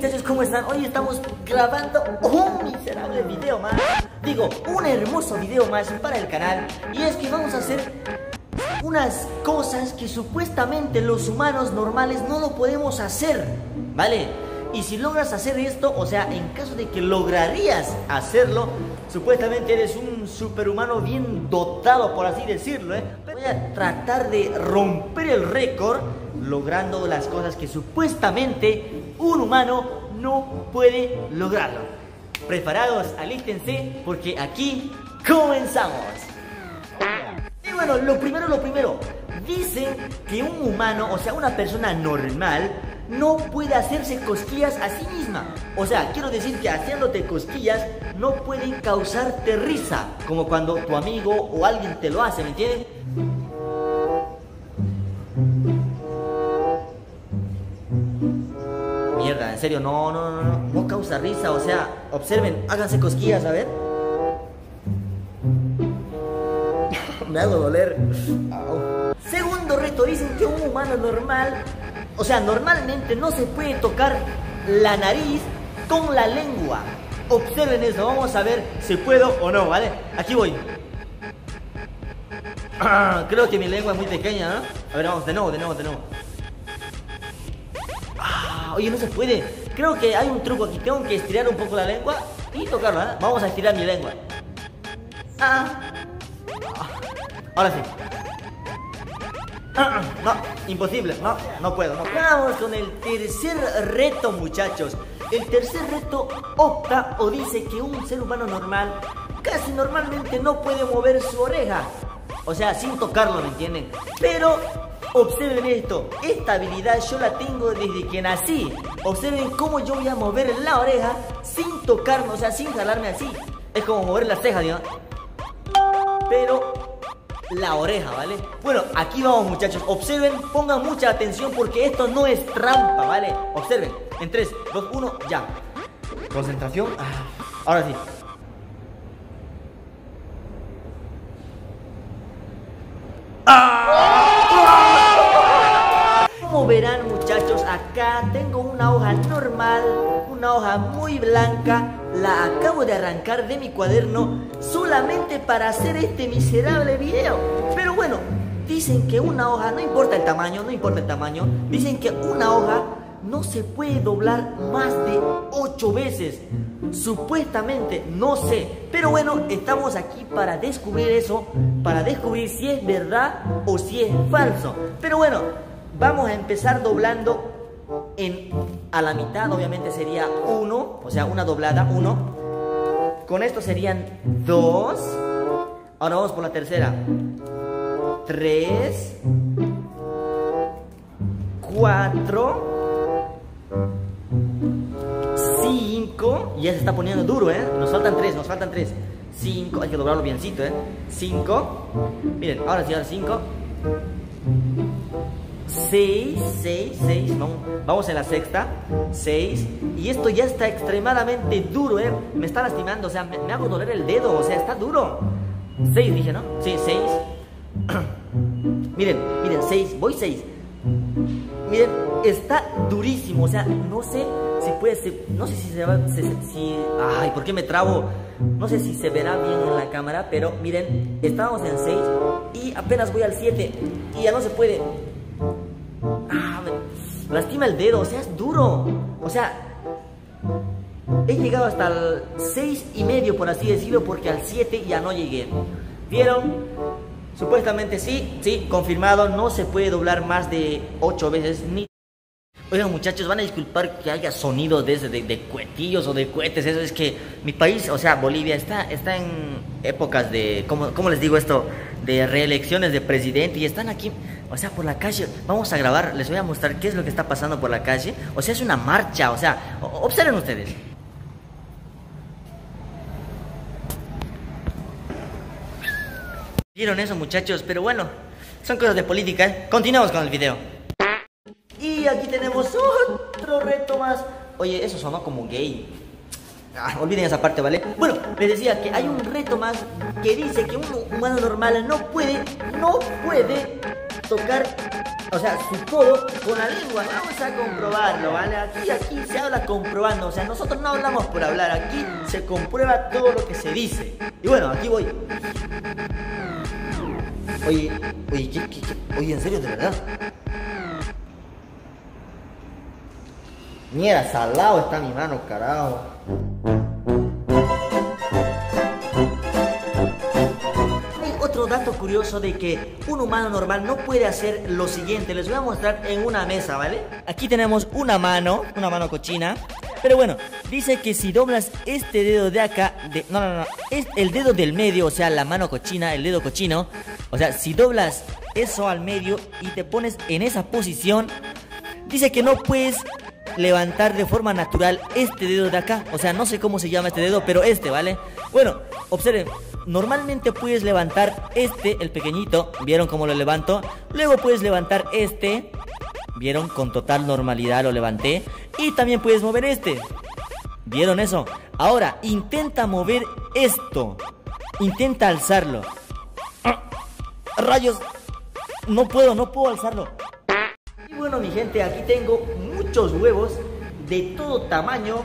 muchachos, ¿cómo están? Hoy estamos grabando un miserable video más. Digo, un hermoso video más para el canal. Y es que vamos a hacer unas cosas que supuestamente los humanos normales no lo podemos hacer, ¿vale? Y si logras hacer esto, o sea, en caso de que lograrías hacerlo, supuestamente eres un superhumano bien dotado, por así decirlo, ¿eh? Voy a tratar de romper el récord logrando las cosas que supuestamente un humano no puede lograrlo. Preparados, alístense, porque aquí comenzamos. Y bueno, lo primero, dice que un humano, o sea, una persona normal, no puede hacerse cosquillas a sí misma. O sea, quiero decir que haciéndote cosquillas no pueden causarte risa, como cuando tu amigo o alguien te lo hace, ¿me entiendes? Mierda, en serio, no causa risa. O sea, observen, háganse cosquillas, a ver. Me hago doler. Segundo reto, dicen que un humano normal, o sea, normalmente no se puede tocar la nariz con la lengua. Observen eso, vamos a ver si puedo o no, ¿vale? Aquí voy. Creo que mi lengua es muy pequeña, ¿no? A ver, vamos, de nuevo. Oye, no se puede. Creo que hay un truco aquí, tengo que estirar un poco la lengua y tocarla, ¿eh? Vamos a estirar mi lengua. Ahora sí. No, imposible, no puedo. Vamos con el tercer reto, muchachos. El tercer reto opta o dice que un ser humano normal casi normalmente no puede mover su oreja, o sea, sin tocarlo, ¿me entienden? Pero observen esto, esta habilidad yo la tengo desde que nací. Observen cómo yo voy a mover la oreja sin tocarme, o sea, sin jalarme así. Es como mover las cejas, digamos, pero la oreja, ¿vale? Bueno, aquí vamos, muchachos. Observen, pongan mucha atención porque esto no es trampa, ¿vale? Observen. En 3, 2, 1, ya. Concentración. Ahora sí. Como verán, muchachos, acá tengo una hoja normal, una hoja muy blanca. La acabo de arrancar de mi cuaderno solamente para hacer este miserable video. Pero bueno, dicen que una hoja, no importa el tamaño, dicen que una hoja no se puede doblar más de 8 veces. Supuestamente, no sé. Pero bueno, estamos aquí para descubrir eso, para descubrir si es verdad o si es falso. Pero bueno, vamos a empezar doblando a la mitad, obviamente sería 1, o sea, una doblada, 1. Con esto serían 2. Ahora vamos por la tercera. 3. 4. 5. Ya se está poniendo duro, ¿eh? Nos faltan 3. 5. Hay que doblarlo biencito, ¿eh? 5. Miren, ahora sí, ahora 5. 6, vamos en la sexta, 6. Y esto ya está extremadamente duro, ¿eh? Me está lastimando, o sea, me hago doler el dedo, o sea, está duro. 6 dije, ¿no? Sí, 6. miren, 6, voy 6. Miren, está durísimo, o sea, no sé si puede ser, no sé si se va, ay, ¿por qué me trabo? No sé si se verá bien en la cámara, pero miren, estábamos en 6 y apenas voy al 7 y ya no se puede. Lastima el dedo, o sea, es duro. O sea, he llegado hasta el 6,5, por así decirlo, porque al 7 ya no llegué. ¿Vieron? Supuestamente sí, confirmado. No se puede doblar más de 8 veces ni... Oigan, muchachos, van a disculpar que haya sonidos de cuetillos o de cohetes. Eso es que mi país, o sea, Bolivia, está en épocas de... ¿Cómo les digo esto? De reelecciones de presidente y están aquí, o sea, por la calle. Vamos a grabar, les voy a mostrar qué es lo que está pasando por la calle. O sea, es una marcha, o sea, observen ustedes. ¿Vieron eso, muchachos? Pero bueno, son cosas de política, ¿eh? Continuamos con el video. Y aquí tenemos otro reto más. Oye, eso sonó como gay. Olviden esa parte, ¿vale? Bueno, les decía que hay un reto más que dice que un humano normal no puede tocar o sea, su codo con la lengua. Vamos a comprobarlo, ¿vale? Aquí se habla comprobando, o sea, nosotros no hablamos por hablar, aquí se comprueba todo lo que se dice. Y bueno, aquí voy. Oye, ¿qué? Oye, ¿en serio, de verdad? Mierda, salado está mi mano, carajo. Dato curioso de que un humano normal no puede hacer lo siguiente. Les voy a mostrar en una mesa, ¿vale? Aquí tenemos una mano cochina. Pero bueno, dice que si doblas este dedo de acá no, es el dedo del medio, o sea, la mano cochina, el dedo cochino. O sea, si doblas eso al medio y te pones en esa posición, dice que no puedes levantar de forma natural este dedo de acá. O sea, no sé cómo se llama este dedo, pero este, ¿vale? Bueno, observen. Normalmente puedes levantar este, el pequeñito. ¿Vieron cómo lo levanto? Luego puedes levantar este. ¿Vieron? Con total normalidad lo levanté. Y también puedes mover este. ¿Vieron eso? Ahora, intenta mover esto. Intenta alzarlo. ¡Ah! ¡Rayos! No puedo alzarlo. Y bueno, mi gente, aquí tengo muchos huevos de todo tamaño.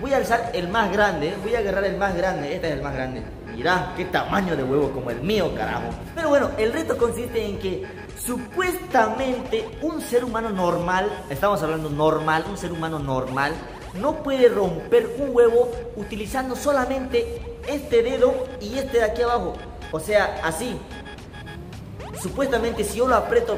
Voy a alzar el más grande. Voy a agarrar el más grande. Este es el más grande. Mirá, qué tamaño de huevo, como el mío, carajo. Pero bueno, el reto consiste en que supuestamente un ser humano normal, estamos hablando normal, un ser humano normal, no puede romper un huevo utilizando solamente este dedo y este de aquí abajo. O sea, así. Supuestamente si yo lo aprieto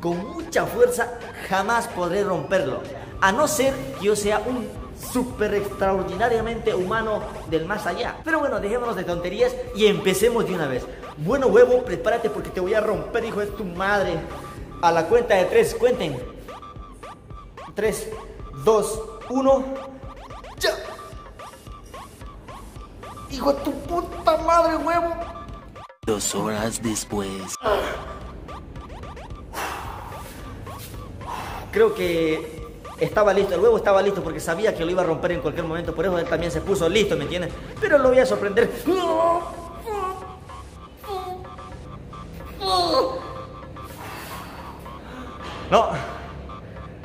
con mucha fuerza, jamás podré romperlo. A no ser que yo sea un súper extraordinariamente humano del más allá. Pero bueno, dejémonos de tonterías y empecemos de una vez. Bueno, huevo, prepárate porque te voy a romper, hijo de tu madre. A la cuenta de 3, cuenten. 3, 2, 1. ¡Ya! ¡Hijo de tu puta madre, huevo! 2 horas después. Creo que estaba listo, el huevo estaba listo porque sabía que lo iba a romper en cualquier momento. Por eso él también se puso listo, ¿me entiendes? Pero lo voy a sorprender.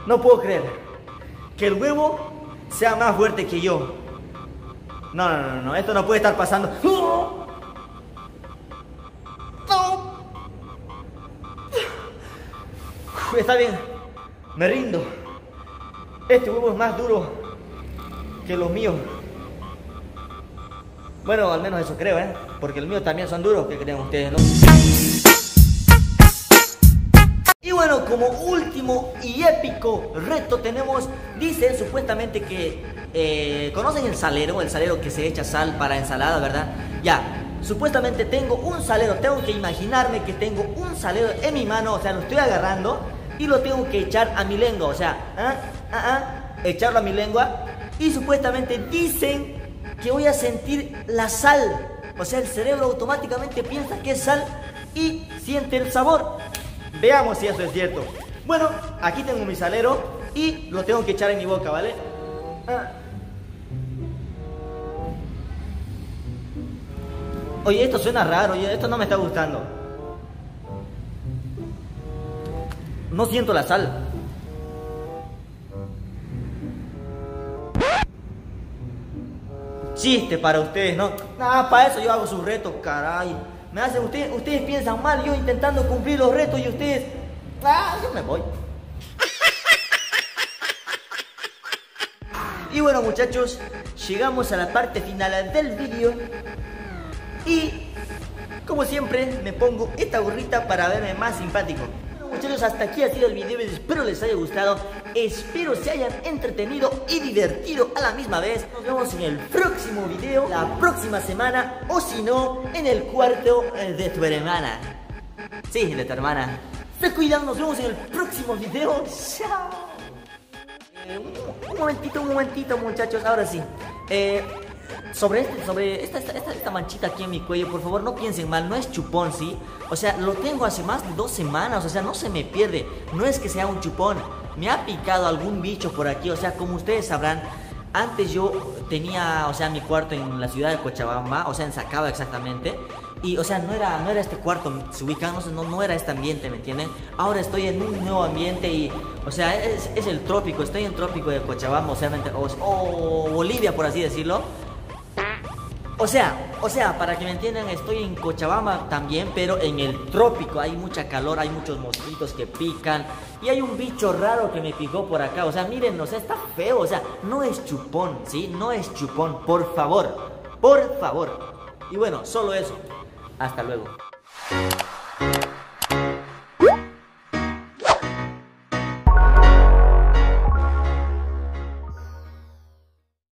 No puedo creer que el huevo sea más fuerte que yo. No, esto no puede estar pasando. Está bien, me rindo. Este huevo es más duro que los míos. Bueno, al menos eso creo, ¿eh? Porque el mío también son duros, ¿qué creen ustedes, no? Y bueno, como último y épico reto tenemos, dice supuestamente que ¿conocen el salero? El salero que se echa sal para ensalada, ¿verdad? Ya. Supuestamente tengo un salero, tengo que imaginarme que tengo un salero en mi mano, o sea, lo estoy agarrando y lo tengo que echar a mi lengua, o sea, echarlo a mi lengua. Y supuestamente dicen que voy a sentir la sal. O sea, el cerebro automáticamente piensa que es sal y siente el sabor. Veamos si eso es cierto. Bueno, aquí tengo mi salero y lo tengo que echar en mi boca, ¿vale? Oye, esto suena raro, oye, esto no me está gustando. No siento la sal. Chiste para ustedes, ¿no? Nada, para eso yo hago sus retos, caray. Me hacen ustedes piensan mal, yo intentando cumplir los retos y ustedes... yo me voy. Y bueno, muchachos, llegamos a la parte final del vídeo. Y, como siempre, me pongo esta gorrita para verme más simpático. Bueno, muchachos, hasta aquí ha sido el video. Espero les haya gustado. Espero se hayan entretenido y divertido a la misma vez. Nos vemos en el próximo video, la próxima semana, o si no, en el cuarto de tu hermana. Sí, de tu hermana. Se cuidan, nos vemos en el próximo video. Chao. Un momentito, muchachos. Ahora sí. Sobre esta manchita aquí en mi cuello, por favor, no piensen mal, no es chupón, ¿sí? O sea, lo tengo hace más de 2 semanas, o sea, no se me pierde. No es que sea un chupón. Me ha picado algún bicho por aquí, o sea, como ustedes sabrán, antes yo tenía, o sea, mi cuarto en la ciudad de Cochabamba, o sea, en Sacaba exactamente. Y, o sea, no era este cuarto, se ubican, o sea, no era este ambiente, ¿me entienden? Ahora estoy en un nuevo ambiente y, o sea, es el trópico, estoy en el trópico de Cochabamba, o sea, o Bolivia, por así decirlo. O sea, para que me entiendan, estoy en Cochabamba también, pero en el trópico. Hay mucha calor, hay muchos mosquitos que pican. Y hay un bicho raro que me picó por acá. O sea, miren, o sea, está feo. O sea, no es chupón, ¿sí? No es chupón, por favor. Por favor. Y bueno, solo eso. Hasta luego.